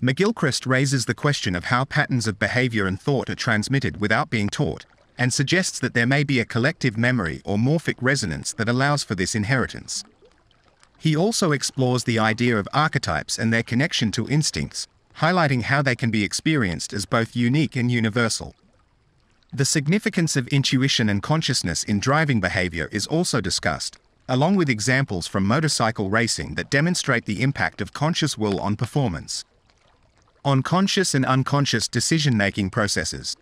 McGilchrist raises the question of how patterns of behavior and thought are transmitted without being taught, and suggests that there may be a collective memory or morphic resonance that allows for this inheritance. He also explores the idea of archetypes and their connection to instincts, highlighting how they can be experienced as both unique and universal. The significance of intuition and consciousness in driving behavior is also discussed, along with examples from motorcycle racing that demonstrate the impact of conscious will on performance. On conscious and unconscious decision-making processes,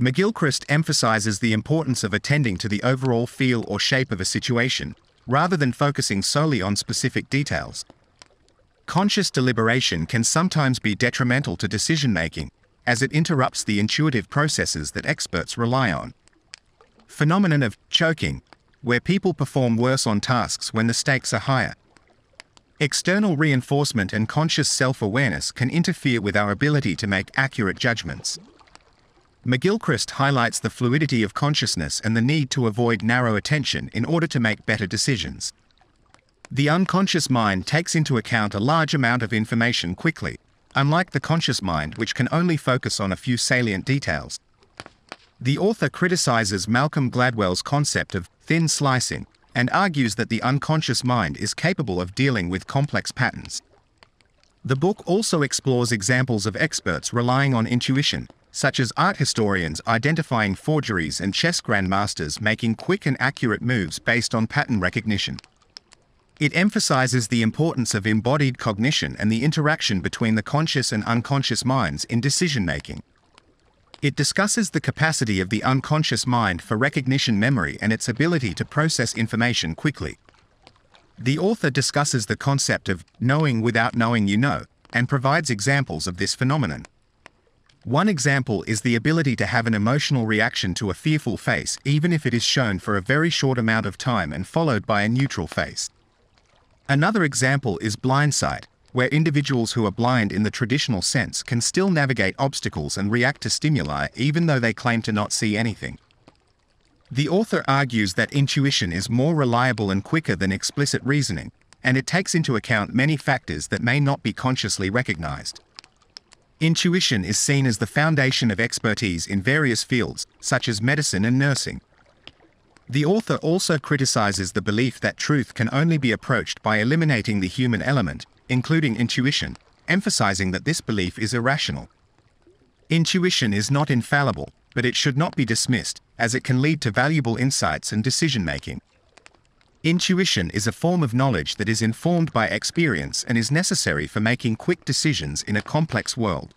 McGilchrist emphasizes the importance of attending to the overall feel or shape of a situation, rather than focusing solely on specific details. Conscious deliberation can sometimes be detrimental to decision-making, as it interrupts the intuitive processes that experts rely on. Phenomenon of choking, where people perform worse on tasks when the stakes are higher. External reinforcement and conscious self-awareness can interfere with our ability to make accurate judgments. McGilchrist highlights the fluidity of consciousness and the need to avoid narrow attention in order to make better decisions. The unconscious mind takes into account a large amount of information quickly, unlike the conscious mind, which can only focus on a few salient details. The author criticizes Malcolm Gladwell's concept of thin slicing and argues that the unconscious mind is capable of dealing with complex patterns. The book also explores examples of experts relying on intuition, such as art historians identifying forgeries and chess grandmasters making quick and accurate moves based on pattern recognition. It emphasizes the importance of embodied cognition and the interaction between the conscious and unconscious minds in decision-making. It discusses the capacity of the unconscious mind for recognition memory and its ability to process information quickly. The author discusses the concept of knowing without knowing you know, and provides examples of this phenomenon. One example is the ability to have an emotional reaction to a fearful face even if it is shown for a very short amount of time and followed by a neutral face. Another example is blindsight, where individuals who are blind in the traditional sense can still navigate obstacles and react to stimuli even though they claim to not see anything. The author argues that intuition is more reliable and quicker than explicit reasoning, and it takes into account many factors that may not be consciously recognized. Intuition is seen as the foundation of expertise in various fields, such as medicine and nursing. The author also criticizes the belief that truth can only be approached by eliminating the human element, including intuition, emphasizing that this belief is irrational. Intuition is not infallible, but it should not be dismissed, as it can lead to valuable insights and decision-making. Intuition is a form of knowledge that is informed by experience and is necessary for making quick decisions in a complex world.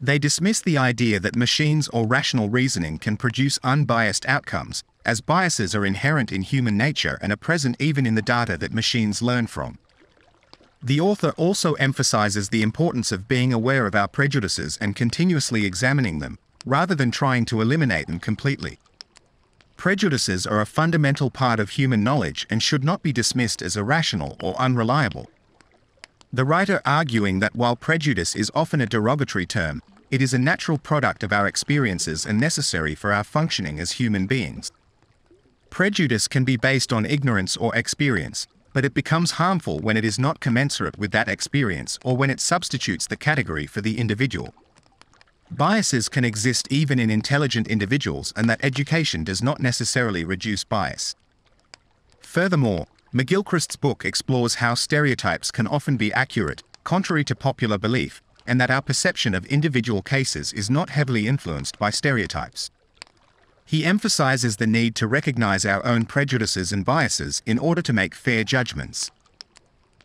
They dismiss the idea that machines or rational reasoning can produce unbiased outcomes, as biases are inherent in human nature and are present even in the data that machines learn from. The author also emphasizes the importance of being aware of our prejudices and continuously examining them, rather than trying to eliminate them completely. Prejudices are a fundamental part of human knowledge and should not be dismissed as irrational or unreliable. The writer arguing that while prejudice is often a derogatory term, it is a natural product of our experiences and necessary for our functioning as human beings. Prejudice can be based on ignorance or experience, but it becomes harmful when it is not commensurate with that experience or when it substitutes the category for the individual. Biases can exist even in intelligent individuals, and that education does not necessarily reduce bias. Furthermore, McGilchrist's book explores how stereotypes can often be accurate, contrary to popular belief, and that our perception of individual cases is not heavily influenced by stereotypes. He emphasizes the need to recognize our own prejudices and biases in order to make fair judgments.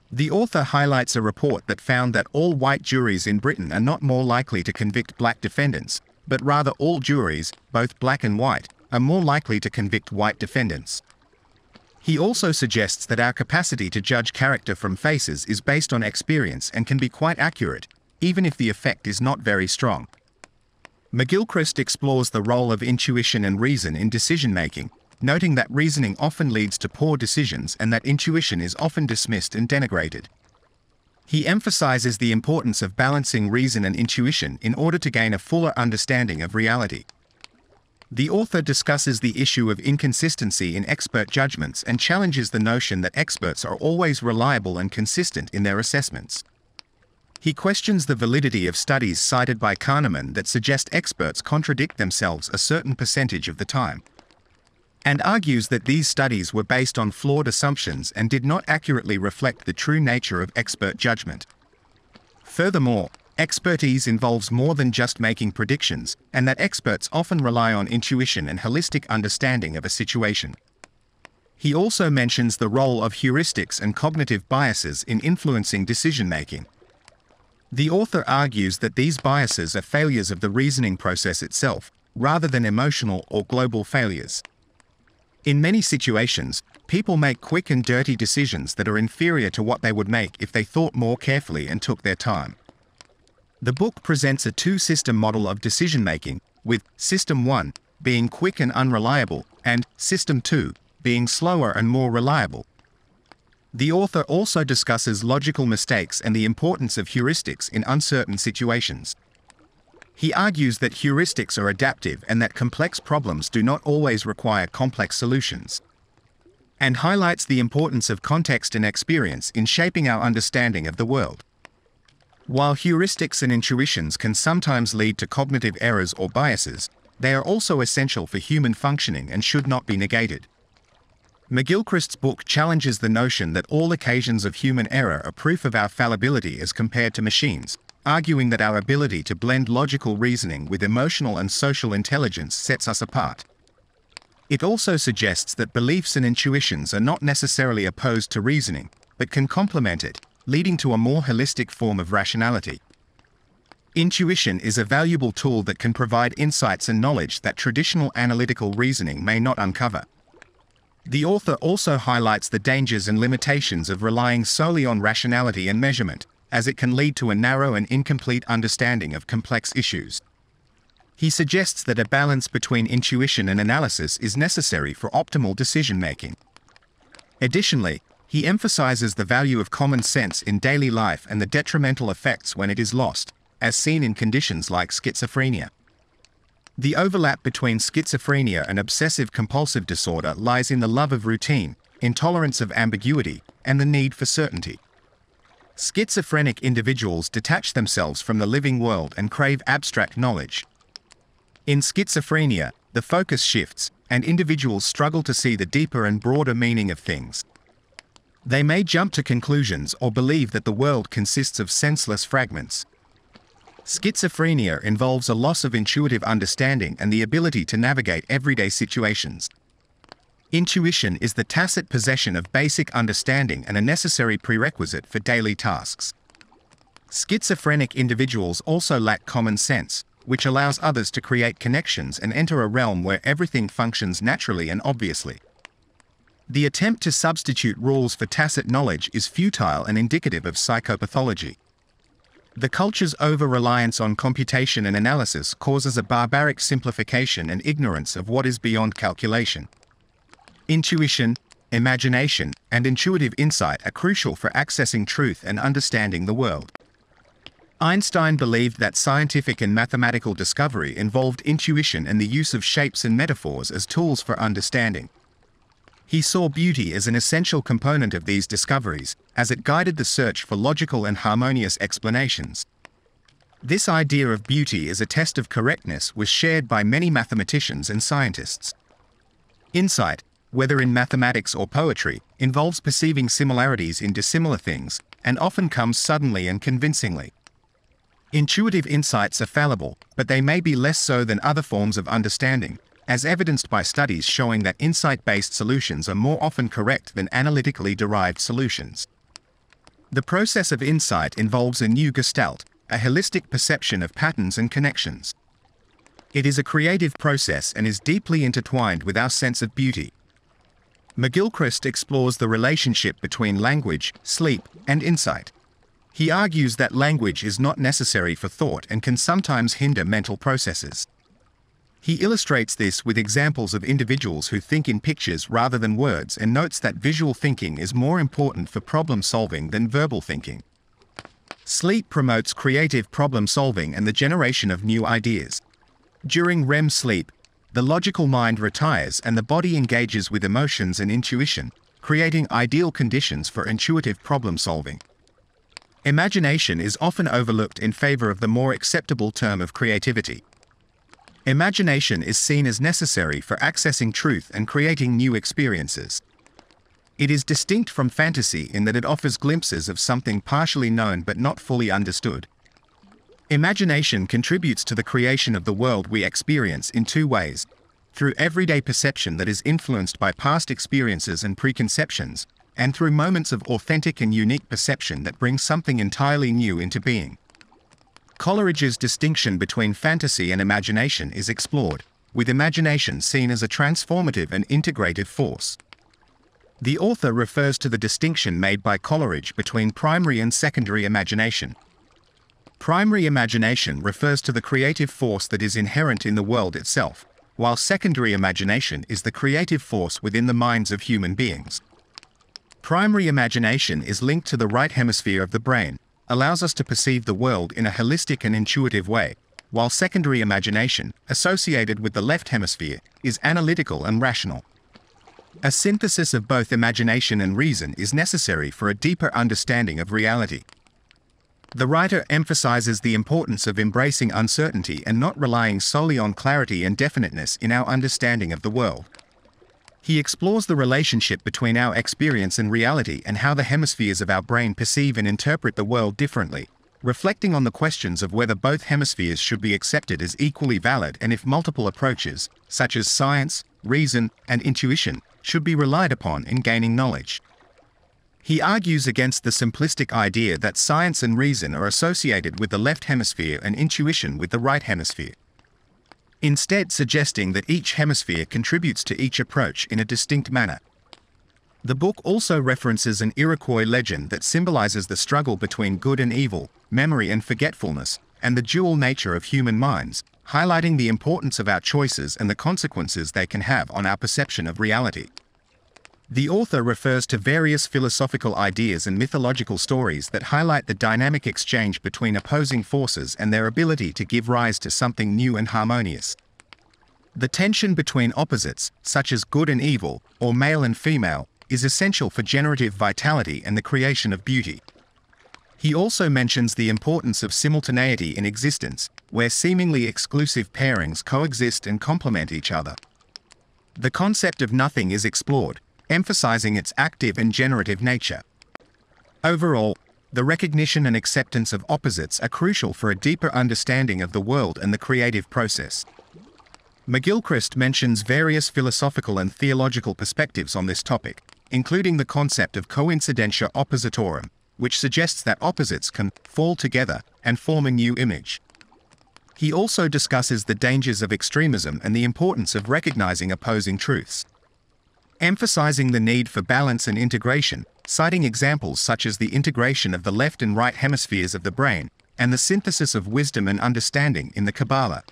The author highlights a report that found that all white juries in Britain are not more likely to convict black defendants, but rather all juries, both black and white, are more likely to convict white defendants. He also suggests that our capacity to judge character from faces is based on experience and can be quite accurate, even if the effect is not very strong. McGilchrist explores the role of intuition and reason in decision-making, noting that reasoning often leads to poor decisions and that intuition is often dismissed and denigrated. He emphasizes the importance of balancing reason and intuition in order to gain a fuller understanding of reality. The author discusses the issue of inconsistency in expert judgments and challenges the notion that experts are always reliable and consistent in their assessments. He questions the validity of studies cited by Kahneman that suggest experts contradict themselves a certain percentage of the time, and argues that these studies were based on flawed assumptions and did not accurately reflect the true nature of expert judgment. Furthermore, expertise involves more than just making predictions, and that experts often rely on intuition and holistic understanding of a situation. He also mentions the role of heuristics and cognitive biases in influencing decision-making. The author argues that these biases are failures of the reasoning process itself, rather than emotional or global failures. In many situations, people make quick and dirty decisions that are inferior to what they would make if they thought more carefully and took their time. The book presents a two-system model of decision-making, with System 1 being quick and unreliable, and System 2 being slower and more reliable. The author also discusses logical mistakes and the importance of heuristics in uncertain situations. He argues that heuristics are adaptive and that complex problems do not always require complex solutions, and highlights the importance of context and experience in shaping our understanding of the world. While heuristics and intuitions can sometimes lead to cognitive errors or biases, they are also essential for human functioning and should not be negated. McGilchrist's book challenges the notion that all occasions of human error are proof of our fallibility as compared to machines, arguing that our ability to blend logical reasoning with emotional and social intelligence sets us apart. It also suggests that beliefs and intuitions are not necessarily opposed to reasoning, but can complement it, leading to a more holistic form of rationality. Intuition is a valuable tool that can provide insights and knowledge that traditional analytical reasoning may not uncover. The author also highlights the dangers and limitations of relying solely on rationality and measurement, as it can lead to a narrow and incomplete understanding of complex issues. He suggests that a balance between intuition and analysis is necessary for optimal decision-making. Additionally, He emphasizes the value of common sense in daily life and the detrimental effects when it is lost, as seen in conditions like schizophrenia. The overlap between schizophrenia and obsessive-compulsive disorder lies in the love of routine, intolerance of ambiguity, and the need for certainty. Schizophrenic individuals detach themselves from the living world and crave abstract knowledge. In schizophrenia, the focus shifts, and individuals struggle to see the deeper and broader meaning of things. They may jump to conclusions or believe that the world consists of senseless fragments. Schizophrenia involves a loss of intuitive understanding and the ability to navigate everyday situations. Intuition is the tacit possession of basic understanding and a necessary prerequisite for daily tasks. Schizophrenic individuals also lack common sense, which allows others to create connections and enter a realm where everything functions naturally and obviously. The attempt to substitute rules for tacit knowledge is futile and indicative of psychopathology. The culture's over-reliance on computation and analysis causes a barbaric simplification and ignorance of what is beyond calculation. Intuition, imagination, and intuitive insight are crucial for accessing truth and understanding the world. Einstein believed that scientific and mathematical discovery involved intuition and the use of shapes and metaphors as tools for understanding. He saw beauty as an essential component of these discoveries, as it guided the search for logical and harmonious explanations. This idea of beauty as a test of correctness was shared by many mathematicians and scientists. Insight, whether in mathematics or poetry, involves perceiving similarities in dissimilar things, and often comes suddenly and convincingly. Intuitive insights are fallible, but they may be less so than other forms of understanding, as evidenced by studies showing that insight-based solutions are more often correct than analytically derived solutions. The process of insight involves a new gestalt, a holistic perception of patterns and connections. It is a creative process and is deeply intertwined with our sense of beauty. McGilchrist explores the relationship between language, sleep, and insight. He argues that language is not necessary for thought and can sometimes hinder mental processes. He illustrates this with examples of individuals who think in pictures rather than words and notes that visual thinking is more important for problem solving than verbal thinking. Sleep promotes creative problem solving and the generation of new ideas. During REM sleep, the logical mind retires and the body engages with emotions and intuition, creating ideal conditions for intuitive problem solving. Imagination is often overlooked in favor of the more acceptable term of creativity. Imagination is seen as necessary for accessing truth and creating new experiences. It is distinct from fantasy in that it offers glimpses of something partially known but not fully understood. Imagination contributes to the creation of the world we experience in two ways: through everyday perception that is influenced by past experiences and preconceptions, and through moments of authentic and unique perception that bring something entirely new into being. Coleridge's distinction between fantasy and imagination is explored, with imagination seen as a transformative and integrative force. The author refers to the distinction made by Coleridge between primary and secondary imagination. Primary imagination refers to the creative force that is inherent in the world itself, while secondary imagination is the creative force within the minds of human beings. Primary imagination is linked to the right hemisphere of the brain, allows us to perceive the world in a holistic and intuitive way, while secondary imagination, associated with the left hemisphere, is analytical and rational. A synthesis of both imagination and reason is necessary for a deeper understanding of reality. The writer emphasizes the importance of embracing uncertainty and not relying solely on clarity and definiteness in our understanding of the world. He explores the relationship between our experience and reality and how the hemispheres of our brain perceive and interpret the world differently, reflecting on the questions of whether both hemispheres should be accepted as equally valid and if multiple approaches, such as science, reason, and intuition, should be relied upon in gaining knowledge. He argues against the simplistic idea that science and reason are associated with the left hemisphere and intuition with the right hemisphere, instead suggesting that each hemisphere contributes to each approach in a distinct manner. The book also references an Iroquois legend that symbolizes the struggle between good and evil, memory and forgetfulness, and the dual nature of human minds, highlighting the importance of our choices and the consequences they can have on our perception of reality. The author refers to various philosophical ideas and mythological stories that highlight the dynamic exchange between opposing forces and their ability to give rise to something new and harmonious. The tension between opposites, such as good and evil, or male and female, is essential for generative vitality and the creation of beauty. He also mentions the importance of simultaneity in existence, where seemingly exclusive pairings coexist and complement each other. The concept of nothing is explored, emphasizing its active and generative nature. Overall, the recognition and acceptance of opposites are crucial for a deeper understanding of the world and the creative process. McGilchrist mentions various philosophical and theological perspectives on this topic, including the concept of coincidentia oppositorum, which suggests that opposites can fall together and form a new image. He also discusses the dangers of extremism and the importance of recognizing opposing truths. Emphasizing the need for balance and integration, citing examples such as the integration of the left and right hemispheres of the brain and the synthesis of wisdom and understanding in the Kabbalah.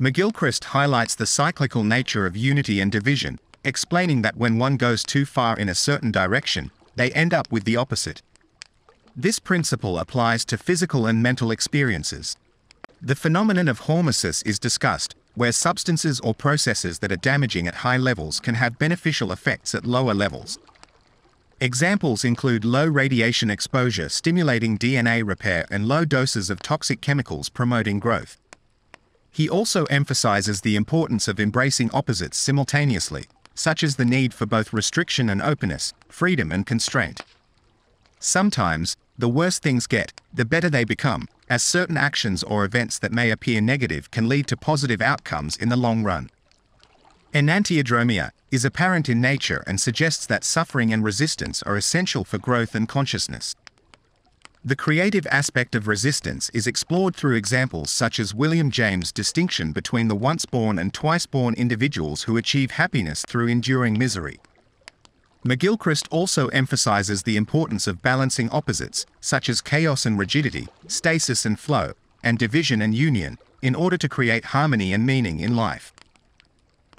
McGilchrist highlights the cyclical nature of unity and division, explaining that when one goes too far in a certain direction, they end up with the opposite. This principle applies to physical and mental experiences. The phenomenon of hormesis is discussed, where substances or processes that are damaging at high levels can have beneficial effects at lower levels. Examples include low radiation exposure stimulating DNA repair and low doses of toxic chemicals promoting growth. He also emphasizes the importance of embracing opposites simultaneously, such as the need for both restriction and openness, freedom and constraint. Sometimes, the worse things get, the better they become, as certain actions or events that may appear negative can lead to positive outcomes in the long run. Enantiodromia is apparent in nature and suggests that suffering and resistance are essential for growth and consciousness. The creative aspect of resistance is explored through examples such as William James' distinction between the once-born and twice-born individuals who achieve happiness through enduring misery. McGilchrist also emphasizes the importance of balancing opposites, such as chaos and rigidity, stasis and flow, and division and union, in order to create harmony and meaning in life.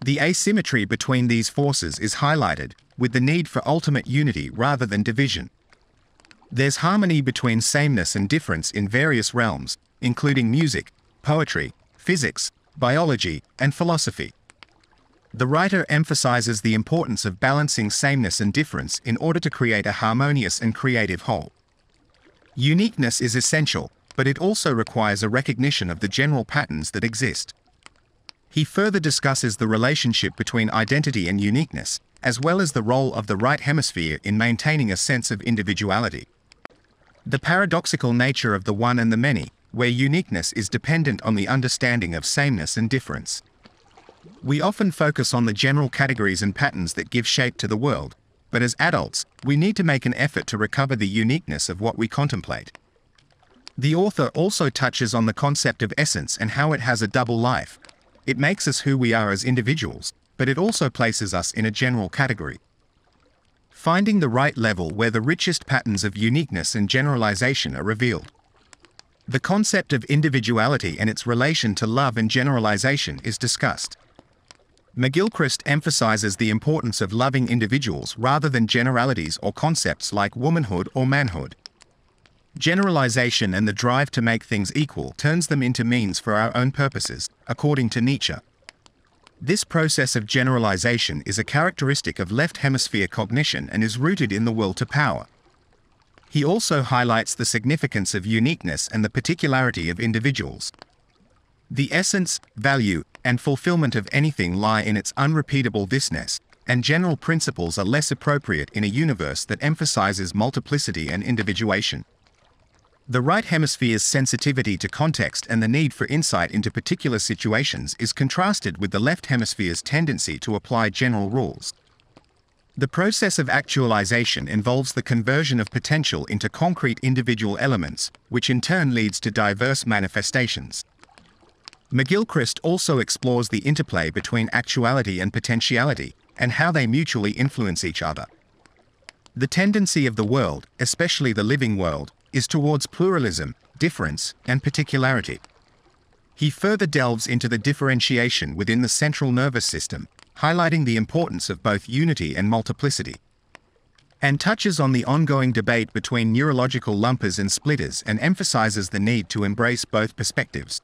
The asymmetry between these forces is highlighted, with the need for ultimate unity rather than division. There's harmony between sameness and difference in various realms, including music, poetry, physics, biology, and philosophy. The writer emphasizes the importance of balancing sameness and difference in order to create a harmonious and creative whole. Uniqueness is essential, but it also requires a recognition of the general patterns that exist. He further discusses the relationship between identity and uniqueness, as well as the role of the right hemisphere in maintaining a sense of individuality. The paradoxical nature of the one and the many, where uniqueness is dependent on the understanding of sameness and difference. We often focus on the general categories and patterns that give shape to the world, but as adults, we need to make an effort to recover the uniqueness of what we contemplate. The author also touches on the concept of essence and how it has a double life. It makes us who we are as individuals, but it also places us in a general category. Finding the right level where the richest patterns of uniqueness and generalization are revealed. The concept of individuality and its relation to love and generalization is discussed. McGilchrist emphasizes the importance of loving individuals rather than generalities or concepts like womanhood or manhood. Generalization and the drive to make things equal turns them into means for our own purposes, according to Nietzsche. This process of generalization is a characteristic of left hemisphere cognition and is rooted in the will to power. He also highlights the significance of uniqueness and the particularity of individuals. The essence, value, and fulfillment of anything lie in its unrepeatable thisness, and general principles are less appropriate in a universe that emphasizes multiplicity and individuation. The right hemisphere's sensitivity to context and the need for insight into particular situations is contrasted with the left hemisphere's tendency to apply general rules. The process of actualization involves the conversion of potential into concrete individual elements, which in turn leads to diverse manifestations. McGilchrist also explores the interplay between actuality and potentiality, and how they mutually influence each other. The tendency of the world, especially the living world, is towards pluralism, difference, and particularity. He further delves into the differentiation within the central nervous system, highlighting the importance of both unity and multiplicity, and touches on the ongoing debate between neurological lumpers and splitters and emphasizes the need to embrace both perspectives.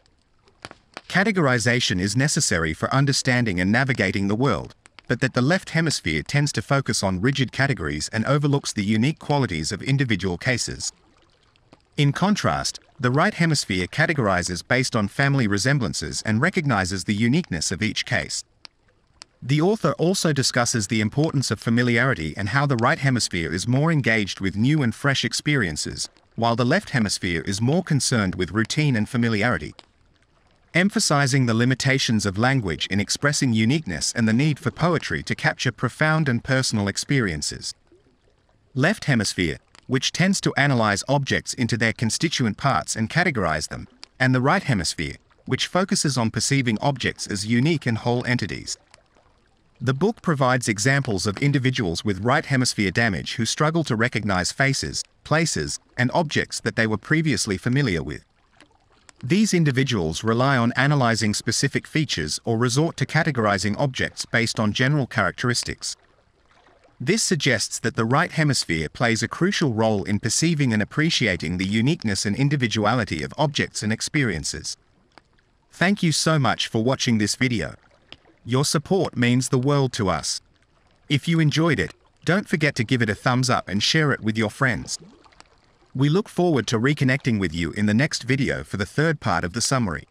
Categorization is necessary for understanding and navigating the world, but that the left hemisphere tends to focus on rigid categories and overlooks the unique qualities of individual cases. In contrast, the right hemisphere categorizes based on family resemblances and recognizes the uniqueness of each case. The author also discusses the importance of familiarity and how the right hemisphere is more engaged with new and fresh experiences, while the left hemisphere is more concerned with routine and familiarity, emphasizing the limitations of language in expressing uniqueness and the need for poetry to capture profound and personal experiences. Left hemisphere, which tends to analyze objects into their constituent parts and categorize them, and the right hemisphere, which focuses on perceiving objects as unique and whole entities. The book provides examples of individuals with right hemisphere damage who struggle to recognize faces, places, and objects that they were previously familiar with. These individuals rely on analyzing specific features or resort to categorizing objects based on general characteristics. This suggests that the right hemisphere plays a crucial role in perceiving and appreciating the uniqueness and individuality of objects and experiences. Thank you so much for watching this video. Your support means the world to us. If you enjoyed it, don't forget to give it a thumbs up and share it with your friends. We look forward to reconnecting with you in the next video for the third part of the summary.